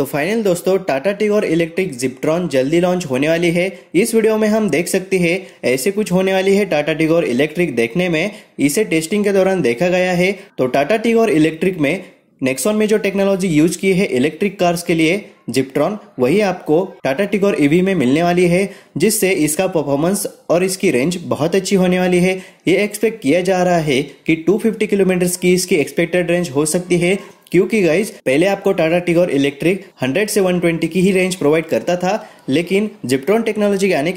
तो फाइनल दोस्तों Tata Tigor electric Ziptron जल्दी लॉन्च होने वाली है। इस वीडियो में हम देख सकते हैं ऐसे कुछ होने वाली है टाटा टिगोर इलेक्ट्रिक। देखने में इसे टेस्टिंग के दौरान देखा गया है। तो टाटा टिगोर इलेक्ट्रिक में नेक्सॉन में जो टेक्नोलॉजी यूज की है इलेक्ट्रिक कार्स के लिए जिप्ट्रॉन, वही आपको टाटा टिगोर ईवी में मिलने वाली है, जिससे इसका परफॉर्मेंस और इसकी रेंज बहुत अच्छी होने वाली है। ये एक्सपेक्ट किया जा रहा है कि 250 किलोमीटर्स की इसकी एक्सपेक्टेड रेंज हो सकती है, क्योंकि गाइज पहले आपको टाटा टिगोर इलेक्ट्रिक 100 से 120 की ही रेंज प्रोवाइड करता था, लेकिन जिप्ट्रॉन टेक्नोलॉजी आने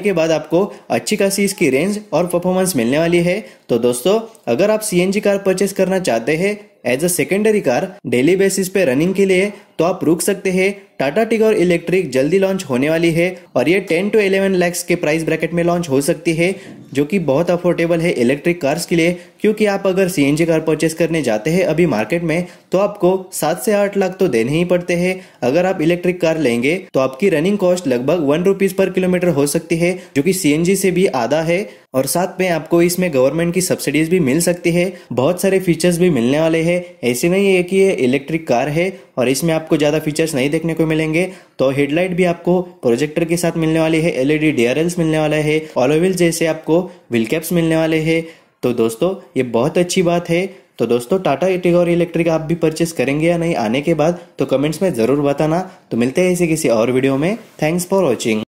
के बाद आपको अच्छी खासी इसकी रेंज और परफॉर्मेंस मिलने वाली है। तो दोस्तों अगर आप CNG कार परचेस करना चाहते हैं as a secondary car daily basis पे रनिंग के लिए, तो आप रुक सकते हैं। टाटा टिगोर इलेक्ट्रिक जल्दी लॉन्च होने वाली है और ये 10 से 11 लाख के प्राइस ब्रैकेट में लॉन्च हो सकती है, जो कि बहुत अफोर्डेबल है इलेक्ट्रिक कार्स के लिए। क्योंकि आप अगर CNG कार परचेस करने जाते हैं अभी मार्केट में तो आपको 7 से 8 लाख तो देने ही पड़ते हैं। अगर आप इलेक्ट्रिक कार लेंगे तो आपकी रनिंग कॉस्ट लगभग 1 रुपीज पर किलोमीटर हो सकती है, जो कि CNG से भी आधा है। और साथ में आपको इसमें गवर्नमेंट की सब्सिडीज भी मिल सकती है, बहुत सारे फीचर्स भी मिलने वाले हैं। ऐसे नहीं है कि ये इलेक्ट्रिक कार है और इसमें आपको ज़्यादा फीचर्स नहीं देखने को मिलेंगे। तो हेडलाइट भी आपको प्रोजेक्टर के साथ मिलने वाली है, LED DRLs मिलने वाला है, ऑलो व्हील जैसे आपको व्हील कैप्स मिलने वाले हैं। तो दोस्तों ये बहुत अच्छी बात है। तो दोस्तों टाटा टिगोर इलेक्ट्रिक आप भी परचेस करेंगे या नहीं आने के बाद, तो कमेंट्स में ज़रूर बताना। तो मिलते हैं इसे किसी और वीडियो में। Thanks for watching.